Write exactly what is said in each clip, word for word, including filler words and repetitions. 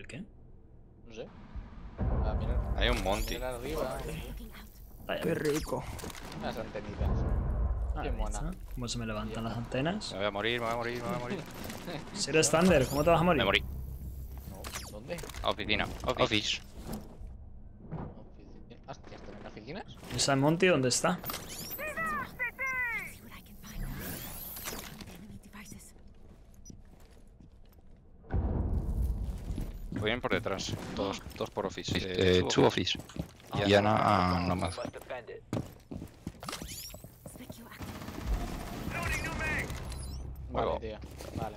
¿El qué? No sé. Ah, mira, hay un Monty. Mira arriba. Vaya. Qué rico. Las antenitas. Ah, qué mona. ¿Cómo se me levantan las antenas? Me voy a morir, me voy a morir, me voy a morir. Si eres Thunder, ¿cómo te vas a morir? Me morí. No, ¿dónde? Oficina. Office. Hostia, ¿están en oficinas? ¿Esa Monty dónde está? Vienen por detrás, dos, dos por office. Eh, eh, two office. Y yeah. Ana ah, no más. Vale, tío. Vale.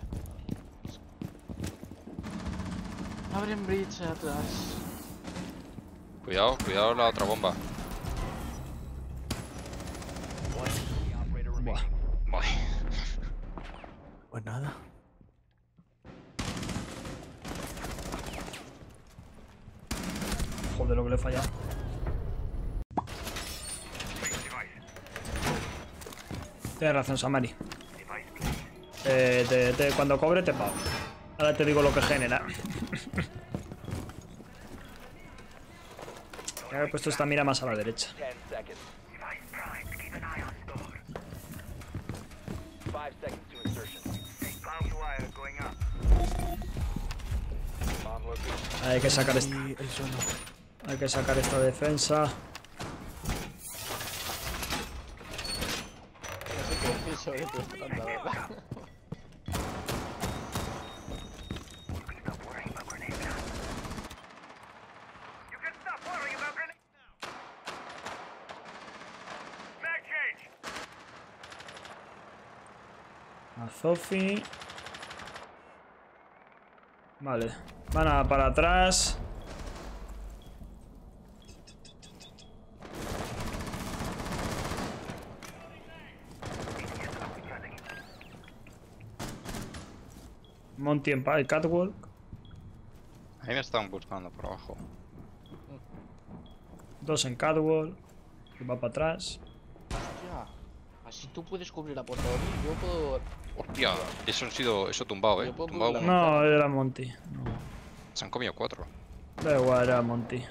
Abren bridge atrás. Cuidado, cuidado la otra bomba. Buah. Buah. Pues nada. Joder, lo que le he fallado. Tienes razón, Samari. Eh, te, te, cuando cobre te pago. Ahora te digo lo que genera. He puesto esta mira más a la derecha. Hay que sacar esta. Hay que sacar esta defensa. No sé qué piso es, la verdad. A Sofi. Vale. Van a para atrás. Monty en el catwalk. Ahí me están buscando por abajo. Dos en catwalk. Que va para atrás. Hostia. Así tú puedes cubrir la puerta. Yo puedo. Hostia, eso han sido. Eso tumbado, eh. Tumbado. No, era Monty. No. Se han comido cuatro. Da igual, era Monty.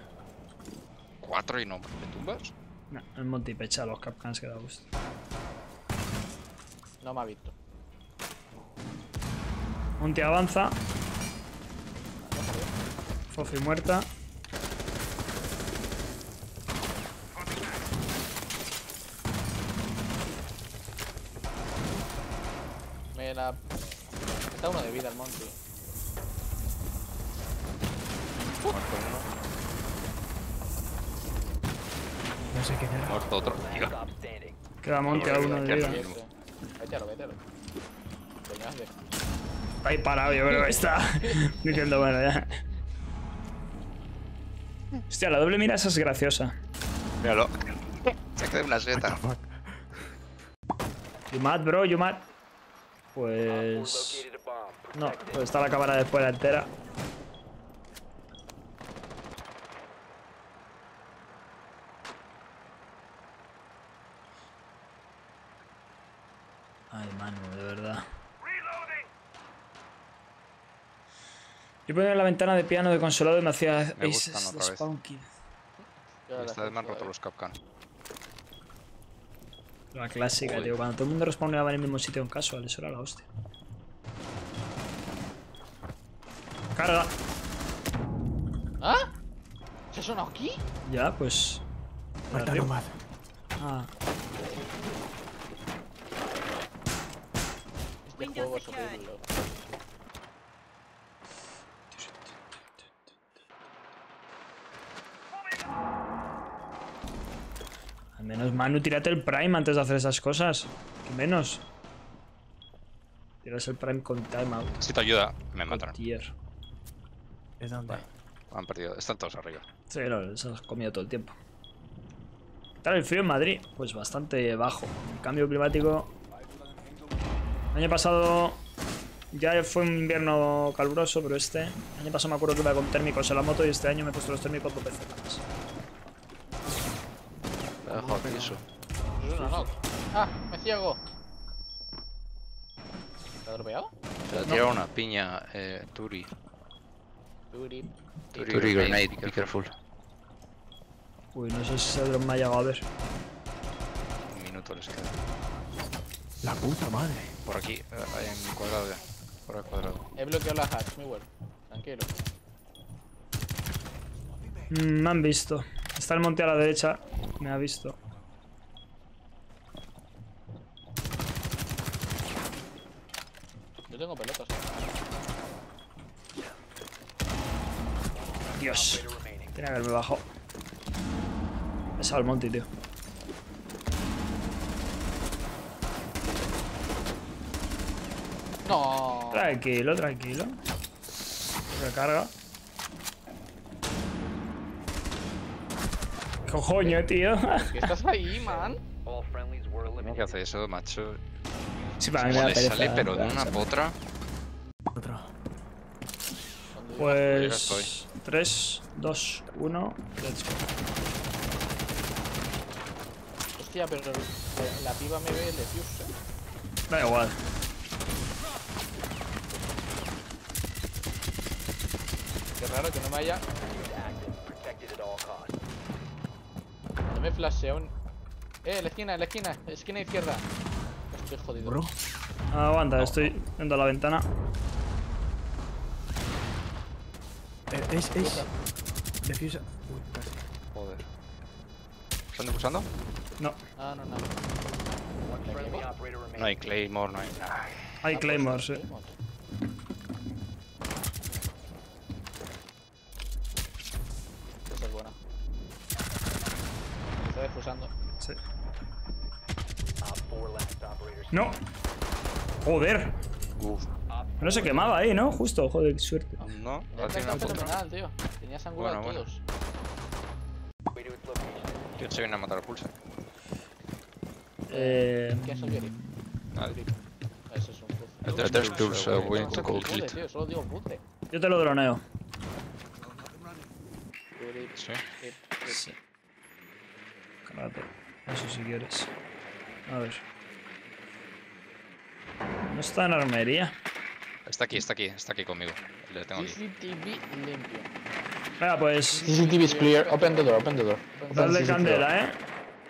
¿Cuatro y no? ¿Me tumbas? No, el Monty pecha a los Kapkans que da gusto. No me ha visto. Monty avanza. Fofi muerta. Me la... Está uno de vida el Monty. Muerto uno. No sé quién era. Muerto otro. Diga. Queda Monty a uno de vida. Vétalo, vétalo. Está ahí parado, yo creo que está diciendo bueno ya. Hostia, la doble mira esa es graciosa. Míralo. Se queda una seta. You mad, bro, you mad. Pues... No, pues está la cámara de fuera entera. Ay, Manu, de verdad. Yo ponía la ventana de piano de consolado y me hacía me aces de spawn kill. Esta vez me han roto los Kapkan. La clásica, tío. Cuando todo el mundo respawneaba en el mismo sitio en casual, eso era la hostia. ¡Carga! ¿Ah? ¿Se ha sonado aquí? Ya, pues... Muerta nomad. Ah. Este juego es horrible. Al menos, Manu, tírate el Prime antes de hacer esas cosas. Que menos. Tiras el Prime con timeout. Si te ayuda, me mataron. ¿Es dónde? Vale, han perdido. Están todos arriba. Sí, no, se los han comido todo el tiempo. ¿Qué tal el frío en Madrid? Pues bastante bajo. El cambio climático. El año pasado ya fue un invierno caluroso, pero este. El año pasado me acuerdo que iba con térmicos en la moto y este año me he puesto los térmicos dos veces más. Dejo aquí eso. No, no. Ah, me ciego. ¿Te ha dropeado? Te ha tirado una piña, eh, Turi. Turi, Turi, Turi grenade, be careful. Uy, no sé si ese dron me ha llegado a ver. Un minuto les queda. La puta madre. Por aquí, en mi cuadrado ya. Por el cuadrado. He bloqueado la hatch, muy bueno. Tranquilo. Mm, me han visto. Está el monte a la derecha. Me ha visto. Yo tengo pelotas. Dios. Tenía que haberme bajado. Me sale el monte, tío. No. Tranquilo, tranquilo. Recarga. Cojoño, tío. ¿Qué estás ahí, man? ¿Cómo que hace eso, macho? Sí, para mí me da pereza, sale, pero de una potra. Otra. Pues... tres, dos, uno... Let's go. Hostia, pero la piba me ve el defuse. Da igual. Qué raro que no me haya... Me flasheo un... Eh, en la esquina, en la esquina, esquina izquierda. Estoy jodido. Bro. Aguanta, no, estoy yendo a la ventana. Eh, es, es. Defusa. Uy, casi. Joder. ¿Están defusando? No. Ah, no, no. No hay Claymore, no hay nada. Hay Claymore, sí. Sí. No. Joder. Uf. No se quemaba ahí, ¿no? Justo, joder, qué suerte. No, no tenía nada, tío. Tenía sangre a todos. Yo se viene a matar a pulsa. Eh. ¿Quién es el Yuri? Nadie. Eso es un puzzle. There's tools going to cold kit. Yo te lo droneo. Sí. Sí. Eso si quieres. A ver. No está en armería. Está aquí, está aquí, está aquí conmigo. Le tengo aquí. C C T V limpio. Venga, pues. C C T V is clear. Open the door, open the door. Dale candela, eh.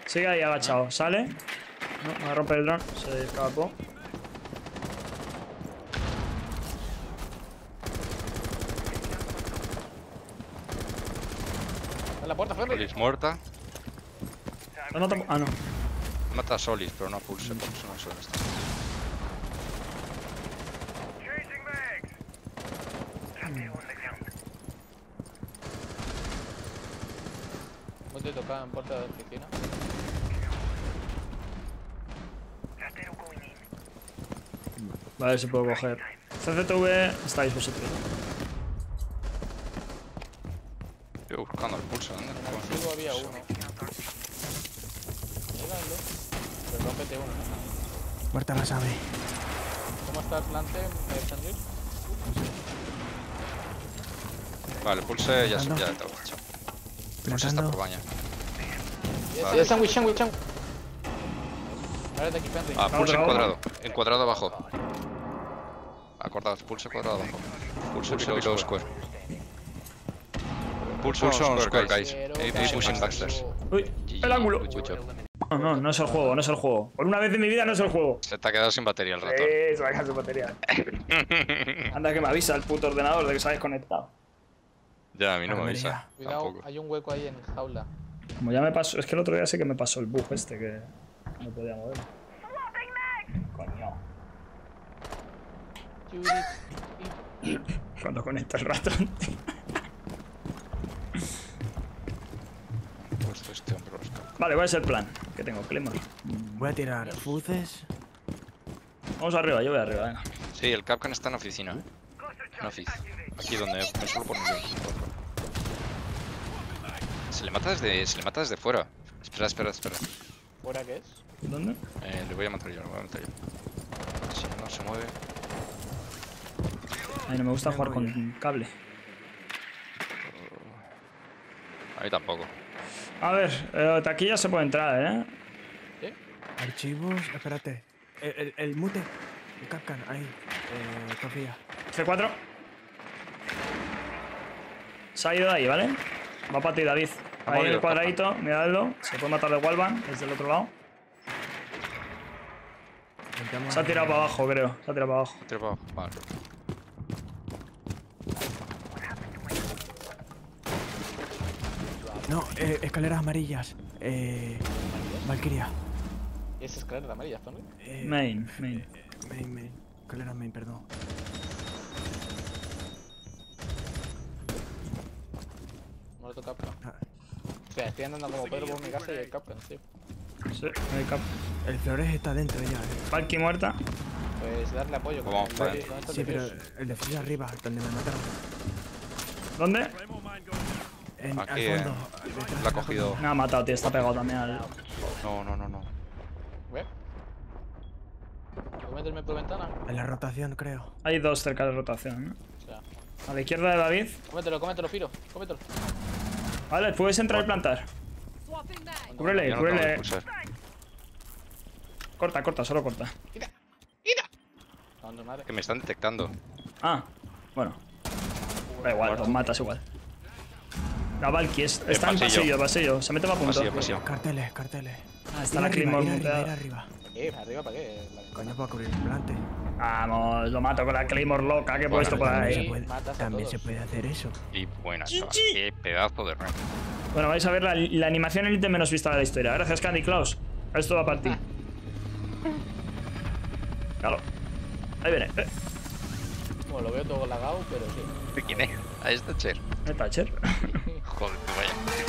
Sigue ahí agachado. Sale. No, me va a romper el dron. Se escapó. Está en la puerta, Ferry. Es muerta. No, no te... Ah, no. Mata a Solis, pero no a Pulse, porque no suele estar. ¿Vos te tocaba en puerta de oficina? Vale, si puedo coger. C C T V, estáis vosotros. Estoy buscando al Pulse, ¿dónde? En el había uno. Muerta la sabe. ¿Cómo está el plante? ¿Me descendí? Vale, Pulse ya se ya está borracho. Pulse está por baña. Ya están wishing, wishing. Ah, Pulse en cuadrado. En cuadrado abajo. Acordaos, Pulse cuadrado abajo. Pulse below square. Pulse on square, guys. A B pushing backstairs. Uy, el ángulo. No, no, no es el juego, no es el juego. Por una vez de mi vida no es el juego. Se te ha quedado sin batería el ratón. Sí, se me ha quedado sin batería. Anda que me avisa el puto ordenador de que se ha desconectado. Ya, a mí no me avisa. Cuidado, hay un hueco ahí en jaula. Como ya me pasó, es que el otro día sí que me pasó el bug este que no podía mover. Coño. Cuando conecta el ratón. Este hombre, vale, ¿cuál es el plan? Que tengo clima. Voy a tirar fuces. Vamos arriba, yo voy arriba, venga. Sí, el Kapkan está en oficina, ¿eh? En oficina. Aquí donde me suelo poner. Se le mata desde, se le mata desde fuera. Espera, espera, espera. ¿Fuera qué es? ¿Dónde? Eh, le voy a matar yo, le voy a matar yo. Si no se mueve. Ay, no me gusta jugar con cable. A mí tampoco. A ver, eh, aquí ya se puede entrar, ¿eh? ¿Sí? Archivos, espérate. El, el, el mute. El Kapkan, ahí. Eh, Sofía. C cuatro. Se ha ido de ahí, ¿vale? Va para ti, David. Ahí en el cuadradito, miradlo. Se puede matar de Walvan desde el otro lado. Se ha tirado para abajo, creo. Se ha tirado para abajo. Se ha tirado para abajo, vale. No, eh, escaleras amarillas. Eh. Valquiria. ¿Es escaleras amarillas también? Eh, main, main. Main, main. Escaleras main, perdón. Muerto Kapkan. Ah. O sea, estoy andando como Pedro por mi casa y el Kapkan, sí. Sí, el Kapkan. El Flores está dentro ya. Eh. Palky muerta. Pues darle apoyo. Como con el, con sí, pero el de Flores arriba, donde me mataron. ¿Dónde? En, aquí, al fondo, eh. La ha cogido. Me ha matado, tío. Está pegado también al... No, no, no, no. ¿Ve? ¿Puedo meterme por ventana? En la rotación, creo. Hay dos cerca de rotación, ¿no? O sea. A la izquierda de David. Cómetelo, cómetelo, Firo. Cómetelo. Vale, puedes entrar y plantar. Cúbrele, cúbrele. Corta, corta, solo corta. ¡Quita! ¡Quita! Que me están detectando. Ah, bueno. Da igual, los matas igual. La Valky es, está en pasillo, pasillo. Se mete para punto. Pasillo, pasillo. Carteles, carteles. Ah, está la Claymore montada. Arriba, arriba, ¿para qué? Coño, para cubrir el plante. Vamos, lo mato con la Claymore loca que he puesto por ahí. También se puede hacer eso. Y buena, qué pedazo de rango. Bueno, vais a ver la, la animación elite menos vista de la historia. Gracias, Candy Claus. Esto va para ti. Claro. Ahí viene. Eh. Bueno, lo veo todo lagado, pero sí. ¿De quién es? Ahí es Thatcher. ¿Es Thatcher? Joder, vaya.